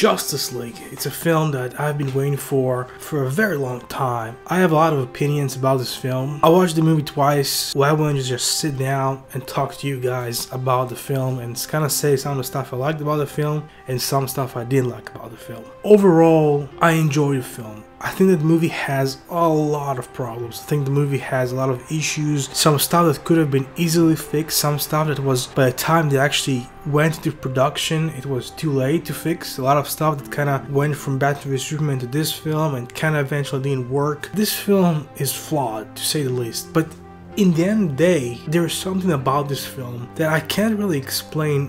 Justice League. It's a film that I've been waiting for a very long time. I have a lot of opinions about this film. I watched the movie twice. Why wouldn't you just sit down and talk to you guys about the film and kind of say some of the stuff I liked about the film and some stuff I didn't like about the film. Overall, I enjoyed the film. I think that the movie has a lot of problems. I think the movie has a lot of issues, some stuff that could have been easily fixed, some stuff that was, by the time they actually went into production, it was too late to fix, a lot of stuff that kind of went from Batman v Superman to this film and kind of eventually didn't work. This film is flawed, to say the least, but in the end of the day, there is something about this film that I can't really explain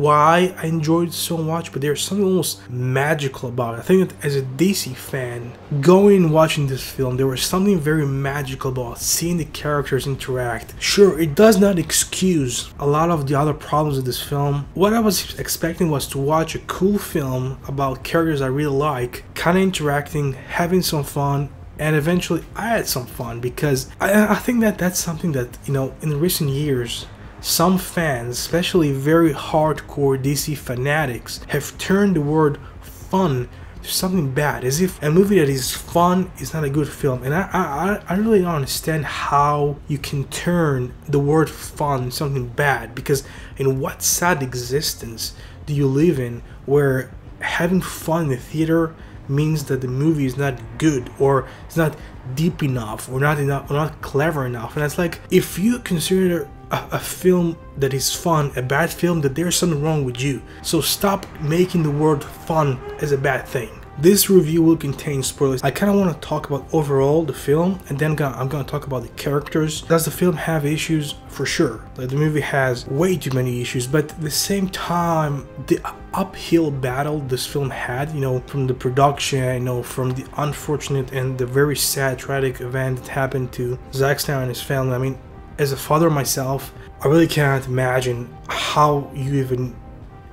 why I enjoyed it so much, but there's something almost magical about it. I think that as a DC fan, going and watching this film, there was something very magical about seeing the characters interact. Sure, it does not excuse a lot of the other problems of this film. What I was expecting was to watch a cool film about characters I really like, kind of interacting, having some fun, and eventually I had some fun, because I think that that's something that, you know, in recent years, some fans, especially very hardcore DC fanatics, have turned the word fun to something bad, as if a movie that is fun is not a good film. And I really don't understand how you can turn the word fun into something bad, because in what sad existence do you live in where having fun in the theater means that the movie is not good, or it's not deep enough, or not clever enough? And it's like, if you consider a film that is fun a bad film, that there's something wrong with you. So stop making the word fun as a bad thing. This review will contain spoilers. I kind of want to talk about overall the film, and then I'm going to talk about the characters. Does the film have issues? For sure. Like, the movie has way too many issues, but at the same time, the uphill battle this film had, you know, from the production, you know, from the unfortunate and the very sad, tragic event that happened to Zack Snyder and his family. I mean, as a father myself, I really can't imagine how you even,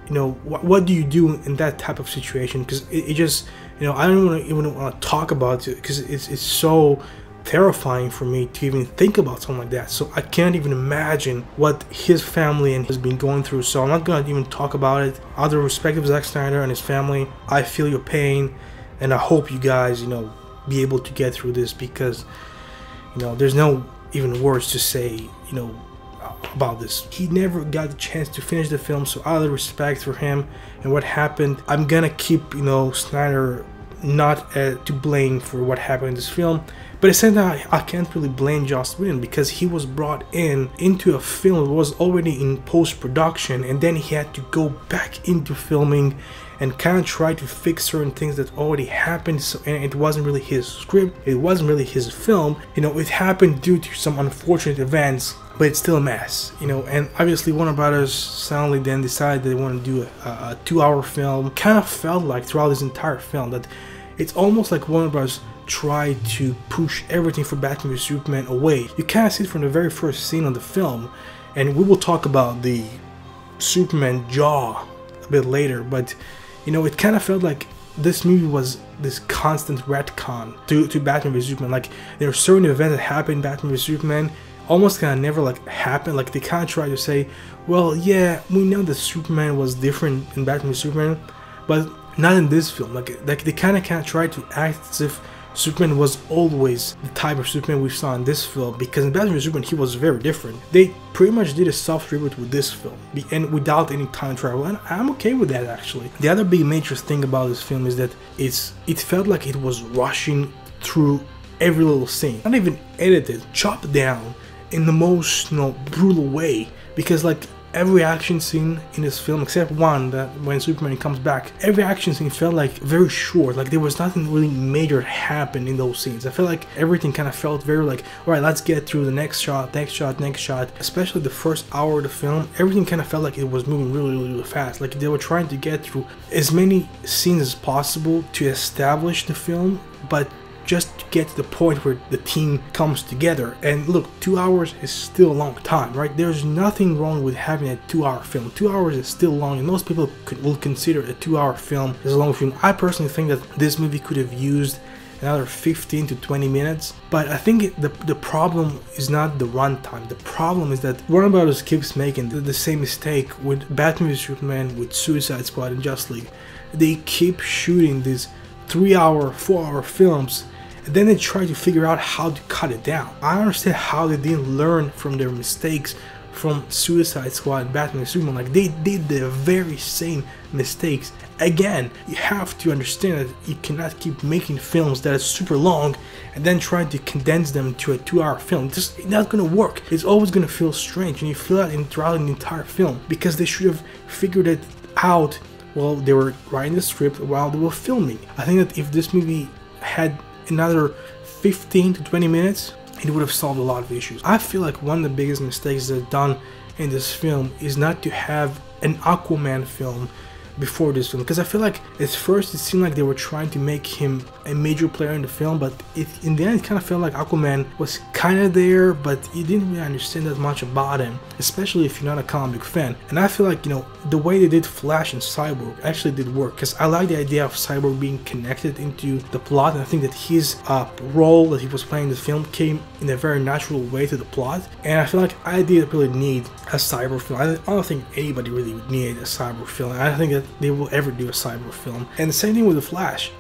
you know, what do you do in that type of situation? Because it just, you know, I don't even want to talk about it, because it's so terrifying for me to even think about something like that. So I can't even imagine what his family and has been going through. So I'm not going to even talk about it. Out of respect of Zack Snyder and his family, I feel your pain, and I hope you guys, you know, be able to get through this, because, you know, there's no even words to say, you know, about this. He never got the chance to finish the film, so out of respect for him and what happened, I'm gonna keep, you know, Snyder not to blame for what happened in this film. But essentially, I can't really blame Joss Whedon, because he was brought in into a film that was already in post-production, and then he had to go back into filming and kind of try to fix certain things that already happened. So, and it wasn't really his script, it wasn't really his film, you know, it happened due to some unfortunate events, but it's still a mess, you know. And obviously Warner Brothers suddenly then decided they want to do a 2-hour film. Kind of felt like throughout this entire film that it's almost like Warner Brothers tried to push everything for Batman v Superman away. You kind of see it from the very first scene of the film, and we will talk about the Superman jaw a bit later, but you know, it kind of felt like this movie was this constant retcon to Batman v Superman. Like, there are certain events that happened in Batman v Superman, almost kind of never like happened. Like, they kind of tried to say, well, yeah, we know that Superman was different in Batman v Superman, but not in this film. Like they kind of try to act as if Superman was always the type of Superman we saw in this film, because in Batman v Superman he was very different. They pretty much did a soft reboot with this film, and without any time travel, and I'm okay with that actually. The other big major thing about this film is that it felt like it was rushing through every little scene, not even edited, chopped down in the most, you know, brutal way, because like every action scene in this film, except one that when Superman comes back, every action scene felt like very short. Like, there was nothing really major happen in those scenes. I felt like everything kind of felt very like, all right, let's get through the next shot, next shot, next shot. Especially the first hour of the film, everything kind of felt like it was moving really, really, really fast. Like, they were trying to get through as many scenes as possible to establish the film, but just to get to the point where the team comes together. And look, 2 hours is still a long time, right? There's nothing wrong with having a 2-hour film. 2 hours is still long, and most people will consider a 2-hour film as a long film. I personally think that this movie could have used another 15 to 20 minutes, but I think the problem is not the runtime. The problem is that Warner Brothers keeps making the same mistake with Batman v Superman, with Suicide Squad, and Justice League. they keep shooting these 3-hour, 4-hour films, and then they try to figure out how to cut it down. I understand how they didn't learn from their mistakes from Suicide Squad, Batman v Superman. Like, they did the very same mistakes. Again, you have to understand that you cannot keep making films that are super long and then trying to condense them to a 2-hour film. Just not gonna work. It's always gonna feel strange, and you feel that throughout the entire film, because they should have figured it out while they were writing the script, while they were filming. I think that if this movie had another 15 to 20 minutes, it would have solved a lot of issues. I feel like one of the biggest mistakes they've done in this film is not to have an Aquaman film before this film, because I feel like at first it seemed like they were trying to make him a major player in the film, but in the end it kind of felt like Aquaman was kind of there, but you didn't really understand that much about him, especially if you're not a comic book fan. And I feel like, you know, the way they did Flash and Cyborg actually did work, because I like the idea of Cyborg being connected into the plot, and I think that his role that he was playing in the film came in a very natural way to the plot. And I feel like I didn't really need a Cyborg film. I don't think anybody really would need a Cyborg film. I don't think that they will ever do a Cyborg film. And the same thing with the Flash.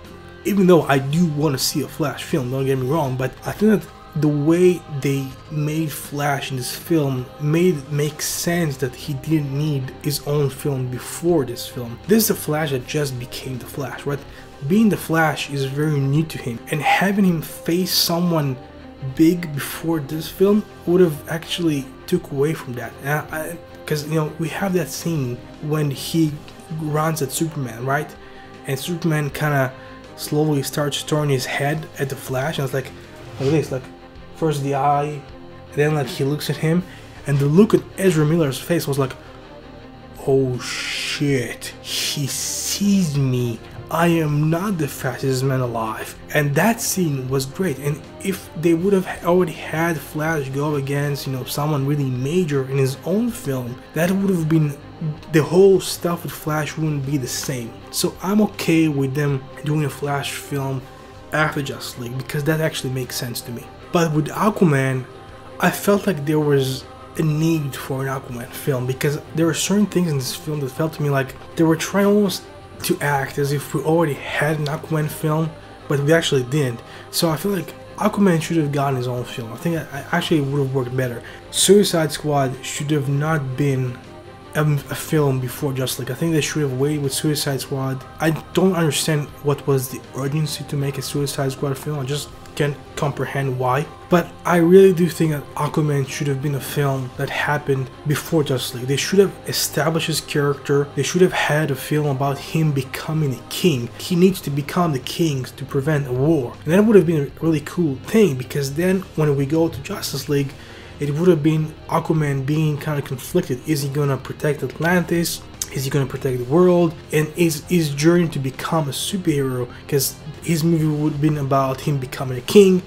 Even though I do want to see a Flash film, don't get me wrong, but I think that the way they made Flash in this film made it make sense that he didn't need his own film before this film. This is the Flash that just became the Flash, right? Being the Flash is very new to him, and having him face someone big before this film would have actually took away from that. Because, you know, we have that scene when he runs at Superman, right? And Superman kind of slowly starts turning his head at the Flash, and it's like, look at this, like, first the eye, and then like he looks at him, and the look at Ezra Miller's face was like, oh shit, he sees me, I am not the fastest man alive. And that scene was great. And if they would have already had Flash go against, you know, someone really major in his own film, that would have been, the whole stuff with Flash wouldn't be the same. So I'm okay with them doing a Flash film after Justice League, because that actually makes sense to me. But with Aquaman, I felt like there was a need for an Aquaman film, because there were certain things in this film that felt to me like they were trying almost to act as if we already had an Aquaman film, but we actually didn't. So I feel like Aquaman should have gotten his own film. I think I actually would have worked better. Suicide Squad should have not been a film before Justice League. I think they should have waited with Suicide Squad. I don't understand what was the urgency to make a Suicide Squad film. I just can't comprehend why. But I really do think that Aquaman should have been a film that happened before Justice League. They should have established his character. They should have had a film about him becoming a king. He needs to become the king to prevent a war. And that would have been a really cool thing, because then when we go to Justice League, it would have been Aquaman being kind of conflicted. Is he gonna protect Atlantis? Is he gonna protect the world? And is his journey to become a superhero? Because his movie would have been about him becoming a king,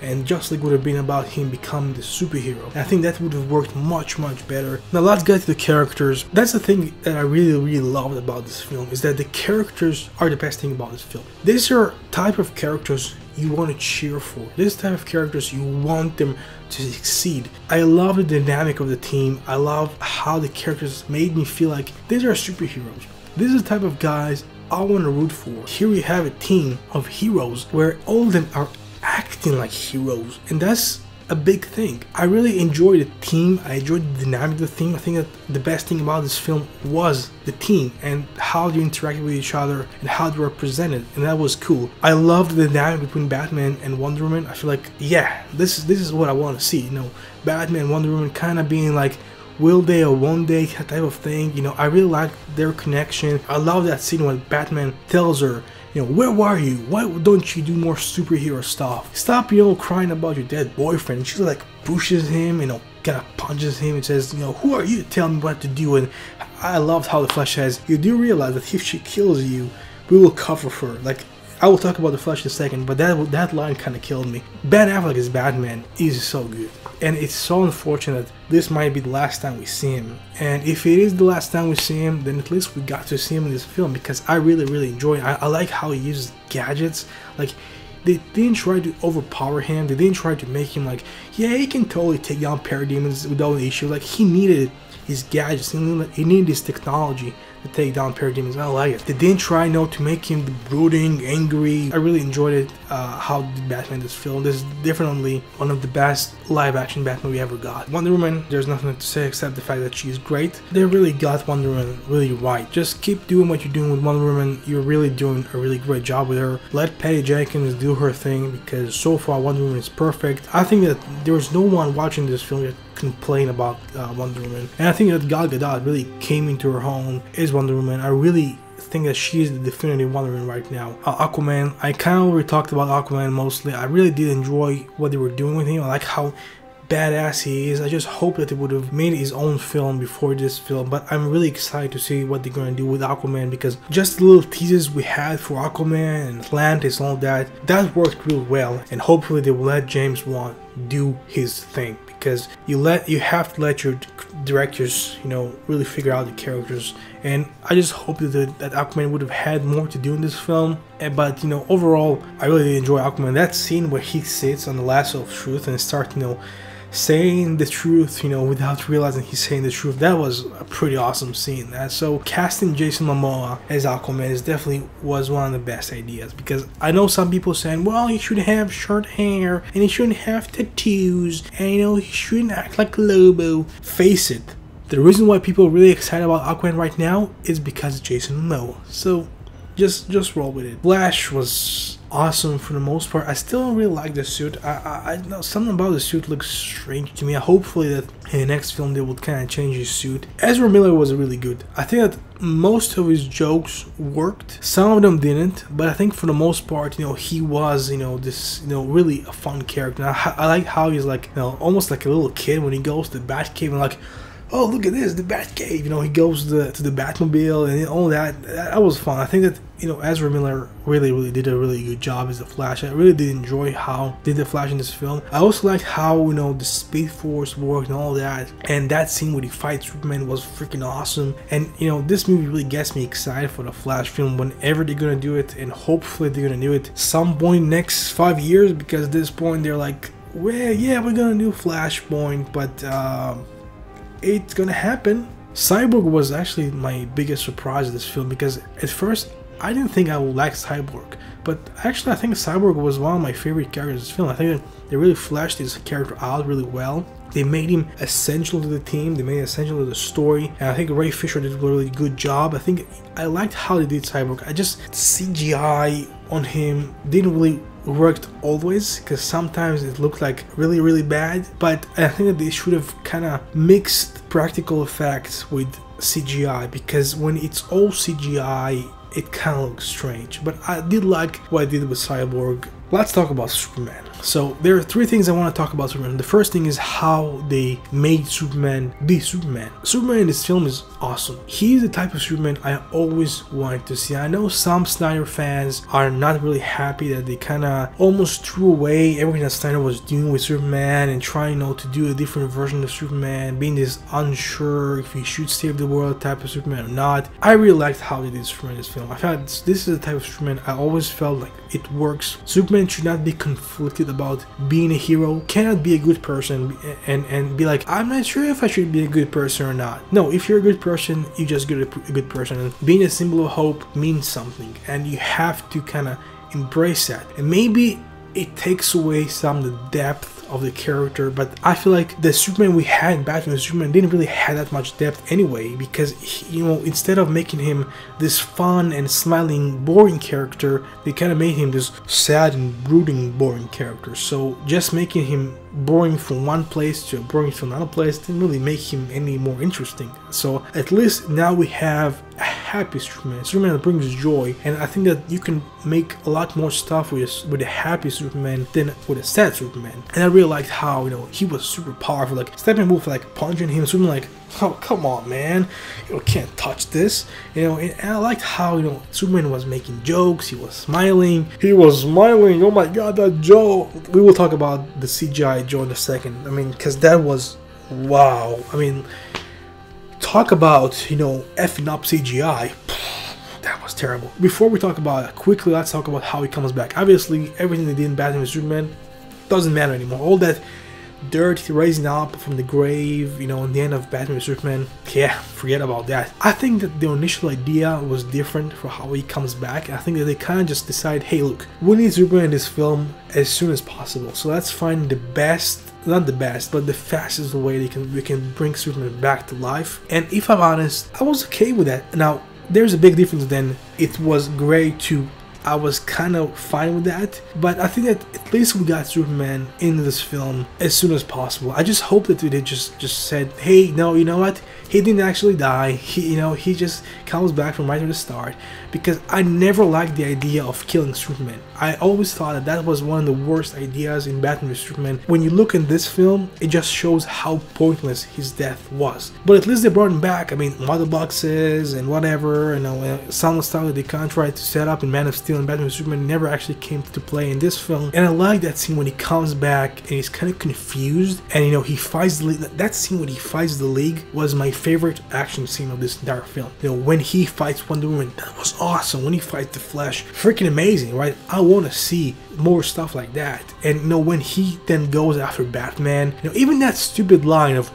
and Justice League would have been about him becoming the superhero. And I think that would have worked much, much better. Now let's get to the characters. That's the thing that I really, really loved about this film, is that the characters are the best thing about this film. These are type of characters you want to cheer for. These type of characters, you want them to succeed. I love the dynamic of the team. I love how the characters made me feel like these are superheroes. These are the type of guys I want to root for. Here we have a team of heroes where all of them are acting like heroes, and that's a big thing. I really enjoyed the team. I enjoyed the dynamic of the team. I think that the best thing about this film was the team and how they interacted with each other and how they were presented, and that was cool. I loved the dynamic between Batman and Wonder Woman. I feel like, yeah, this is what I want to see. You know, Batman and Wonder Woman kind of being like, will they or won't they type of thing. You know, I really liked their connection. I love that scene when Batman tells her, you know, where were you? Why don't you do more superhero stuff? Stop, you know, crying about your dead boyfriend. And she like pushes him, you know, kind of punches him and says, you know, who are you to tell me what to do? And I loved how the Flash says, you do realize that if she kills you, we will cover for her. Like, I will talk about the Flash in a second, but that line kind of killed me. Ben Affleck as Batman is so good. And it's so unfortunate this might be the last time we see him. And if it is the last time we see him, then at least we got to see him in this film, because I really, really enjoy it. I like how he uses gadgets. Like, they didn't try to overpower him. They didn't try to make him like, yeah, he can totally take down Parademons without an issue. Like, he needed his gadgets. He needed his technology. to take down Parademons. I like it. They didn't try not to make him brooding, angry. I really enjoyed it, how Batman is filmed. This is definitely one of the best live-action Batman we ever got. Wonder Woman, there's nothing to say except the fact that she's great. They really got Wonder Woman really right. Just keep doing what you're doing with Wonder Woman. You're really doing a really great job with her. Let Patty Jenkins do her thing, because so far Wonder Woman is perfect. I think that there's no one watching this film that complain about Wonder Woman, and I think that Gal Gadot really came into her own as Wonder Woman. I really think that she is the definitive Wonder Woman right now. Aquaman, I kind of already talked about Aquaman mostly. I really did enjoy what they were doing with him. I like how badass he is. I just hope that they would have made his own film before this film, but I'm really excited to see what they're going to do with Aquaman, because just the little teasers we had for Aquaman and Atlantis and all that, that worked real well, and hopefully they will let James Wan do his thing, because you have to let your directors, you know, really figure out the characters. And I just hope that Aquaman would have had more to do in this film. But, you know, overall, I really enjoy Aquaman. That scene where he sits on the lasso of truth and starts, you know, saying the truth, you know, without realizing he's saying the truth, that was a pretty awesome scene. And so casting Jason Momoa as Aquaman is definitely was one of the best ideas, because I know some people saying, well, he should have short hair and he shouldn't have tattoos and, you know, he shouldn't act like Lobo. Face it, the reason why people are really excited about Aquaman right now is because of Jason Momoa. So just roll with it. Flash was awesome for the most part. I still don't really like the suit. I know something about the suit looks strange to me. Hopefully that in the next film they will kind of change his suit. Ezra Miller was really good. I think that most of his jokes worked. Some of them didn't, but I think for the most part, you know, he was, you know, this, you know, really a fun character. I like how he's like, you know, almost like a little kid when he goes to the Batcave and like, oh, look at this, the Batcave, you know, he goes to the Batmobile and all that. That was fun. I think that, you know, Ezra Miller really did a really good job as the Flash. I really did enjoy how did the Flash in this film. I also liked how, you know, the Speed Force worked and all that, and that scene where he fights Superman was freaking awesome. And, you know, this movie really gets me excited for the Flash film whenever they're gonna do it, and hopefully they're gonna do it some point next 5 years, because at this point they're like, well, yeah, we're gonna do Flashpoint, but it's gonna happen. Cyborg was actually my biggest surprise in this film, because at first I didn't think I would like Cyborg, but actually I think Cyborg was one of my favorite characters in this film. I think they really fleshed his character out really well. They made him essential to the team, they made him essential to the story, and I think Ray Fisher did a really good job. I think I liked how they did Cyborg. I just CGI on him didn't really worked always, because sometimes it looked like really bad, but I think that they should have kind of mixed practical effects with CGI, because when it's all CGI it kind of looks strange. But I did like what I did with Cyborg. Let's talk about Superman. So there are three things I want to talk about Superman. The first thing is how they made Superman be Superman. Superman in this film is awesome. He's the type of Superman I always wanted to see. I know some Snyder fans are not really happy that they kind of almost threw away everything that Snyder was doing with Superman and trying not to do a different version of Superman, being this unsure if he should save the world type of Superman or not. I really liked how they did Superman in this film. I felt this is the type of Superman I always felt like it works. Superman should not be conflicted about being a hero, cannot be a good person and be like, I'm not sure if I should be a good person or not. No, if you're a good person, you're just a good person, and being a symbol of hope means something, and you have to kind of embrace that. And maybe it takes away some of the depth of the character, but I feel like the Superman we had in Batman v Superman didn't really have that much depth anyway, because he, you know, instead of making him this fun and smiling boring character, they kind of made him this sad and brooding boring character. So just making him boring from one place to boring from another place didn't really make him any more interesting. So at least now we have a happy Superman, Superman that brings joy, and I think that you can make a lot more stuff with a happy Superman than with a sad Superman. And I really liked how, you know, he was super powerful, like Steppenwolf like punching him, Superman like, oh come on man, you can't touch this, you know. And I liked how, you know, Superman was making jokes, he was smiling, oh my god, that joke. We will talk about the CGI Joe in a second. I mean, because that was wow. I mean, talk about, you know, effing up CGI. That was terrible. Before we talk about it quickly, let's talk about how he comes back. Obviously, everything they did in Batman v Superman doesn't matter anymore. All that dirt rising up from the grave, you know, in the end of Batman v Superman. Yeah, forget about that. I think that the initial idea was different for how he comes back. I think that they kind of just decide, hey look, we need Superman in this film as soon as possible, so let's find the best, not the best, but the fastest way we can bring Superman back to life. And if I'm honest, I was okay with that. Now, there's a big difference then. It was Gray 2. I was kind of fine with that, but I think that at least we got Superman into this film as soon as possible. I just hope that they just said, hey, no, you know what? He didn't actually die. He, you know, he just comes back from right from the start, because I never liked the idea of killing Superman. I always thought that that was one of the worst ideas in Batman v Superman. When you look in this film, it just shows how pointless his death was. But at least they brought him back. I mean, mother boxes and whatever, you know, some stuff that they kind of tried to set up in Man of Steel and Batman v Superman never actually came to play in this film. And I like that scene when he comes back and he's kind of confused, and you know, he fights the league. That scene when he fights the league was my favorite action scene of this entire film. You know, when he fights Wonder Woman, that was awesome. When he fights the Flash, freaking amazing, right? I want to see more stuff like that. And you know, when he then goes after Batman, you know, even that stupid line of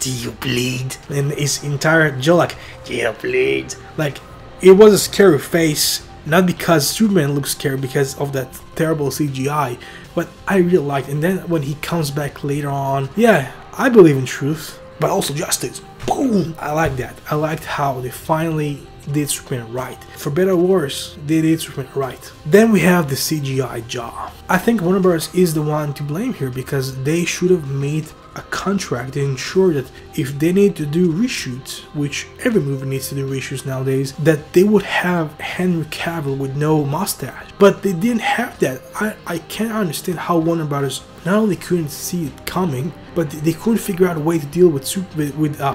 "Do you bleed?" and his entire jaw, like "Do you bleed?" Like, it was a scary face. Not because Superman looks scary, because of that terrible CGI, but I really liked it. And then when he comes back later on, yeah, I believe in truth, but also justice. Boom! I like that. I liked how they finally did Superman right. For better or worse, they did Superman right. Then we have the CGI jaw. I think Warner Brothers is the one to blame here, because they should have made a contract to ensure that if they need to do reshoots, which every movie needs to do reshoots nowadays, that they would have Henry Cavill with no mustache. But they didn't have that. I can't understand how Warner Brothers not only couldn't see it coming, but they couldn't figure out a way to deal with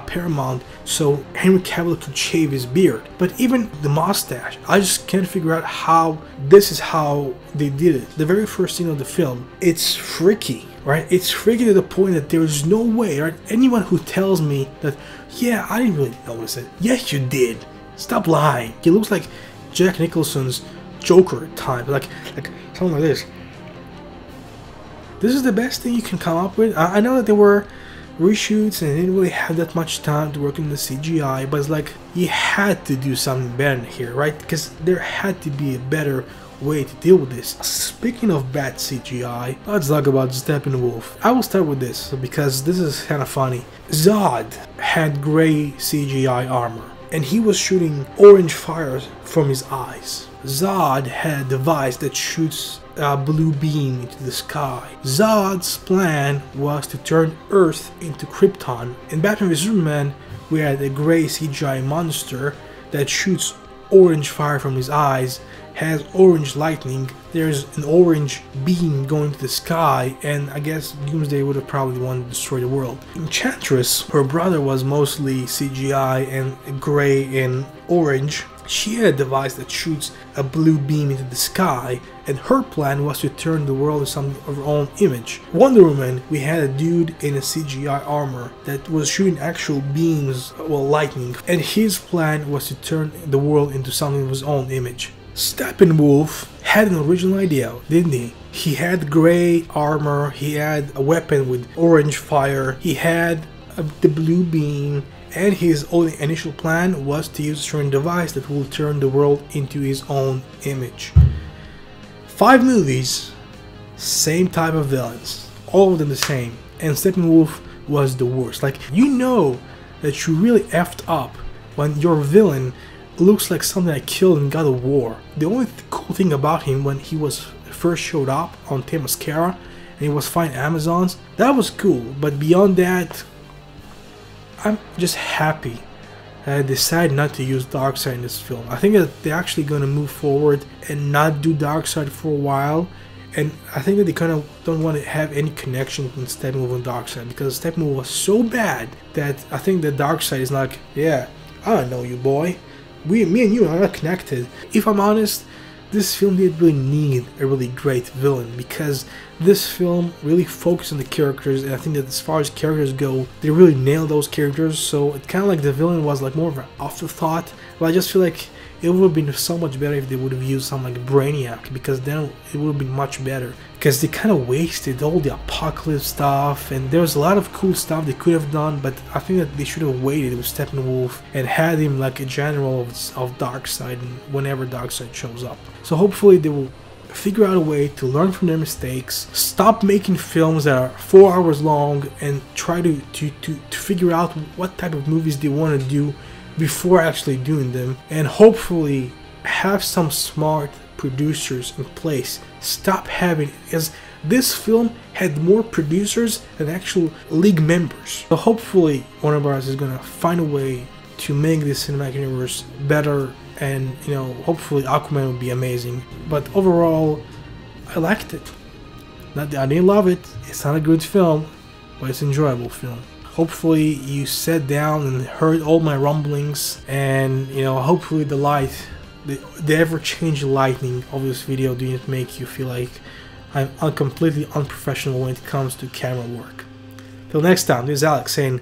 Paramount so Henry Cavill could shave his beard. But even the mustache, I just can't figure out how this is how they did it. The very first scene of the film, it's freaky, right? It's freaky to the point that there is no way, right? Anyone who tells me that, yeah, I didn't really notice it. Yes, you did. Stop lying. He looks like Jack Nicholson's Joker type, like something like this. This is the best thing you can come up with. I know that there were reshoots and they didn't really have that much time to work in the CGI, but it's like you had to do something better here, right? Because there had to be a better way to deal with this. Speaking of bad CGI, let's talk about Steppenwolf. I will start with this because this is kind of funny. Zod had gray CGI armor and he was shooting orange fires from his eyes. Zod had a device that shoots a blue beam into the sky. Zod's plan was to turn Earth into Krypton. In Batman v Superman, we had a gray CGI monster that shoots orange fire from his eyes, has orange lightning, there's an orange beam going to the sky, and I guess Doomsday would have probably wanted to destroy the world. Enchantress, her brother was mostly CGI and gray and orange. She had a device that shoots a blue beam into the sky, and her plan was to turn the world into something of her own image. Wonder Woman, we had a dude in a CGI armor that was shooting actual beams, well, lightning, and his plan was to turn the world into something of his own image. Steppenwolf had an original idea, didn't he? He had gray armor, he had a weapon with orange fire, he had the blue beam, and his only initial plan was to use a certain device that will turn the world into his own image. 5 movies, same type of villains, all of them the same, and Steppenwolf was the worst. Like, you know that you really effed up when your villain looks like something I killed in God of War. The only cool thing about him when he was first showed up on Themyscira and he was fighting Amazons, that was cool, but beyond that, I'm just happy that I decided not to use Darkseid in this film. I think that they're actually going to move forward and not do Darkseid for a while. And I think that they kind of don't want to have any connection between Steppenwolf and Darkseid, because Steppenwolf was so bad that I think that Darkseid is like, yeah, I don't know you, boy. Me and you are not connected. If I'm honest, this film didn't really need a really great villain, because this film really focused on the characters, and I think that as far as characters go, they really nailed those characters, so it kind of like the villain was like more of an afterthought, but I just feel like It would have been so much better if they would have used some like Brainiac, because then it would have been much better. Because they kind of wasted all the Apocalypse stuff, and there's a lot of cool stuff they could have done, but I think that they should have waited with Steppenwolf and had him like a general of Darkseid whenever Darkseid shows up. So hopefully they will figure out a way to learn from their mistakes, stop making films that are 4 hours long, and try to figure out what type of movies they want to do before actually doing them, and hopefully have some smart producers in place. Stop having, as this film had more producers than actual league members. So hopefully Warner Brothers is gonna find a way to make this cinematic universe better, and you know, hopefully Aquaman will be amazing. But overall, I liked it. Not that I didn't love it, it's not a good film, but it's an enjoyable film. Hopefully you sat down and heard all my rumblings, and you know, hopefully the light, the ever-changing lighting of this video didn't make you feel like I'm completely unprofessional when it comes to camera work. Till next time, this is Alex saying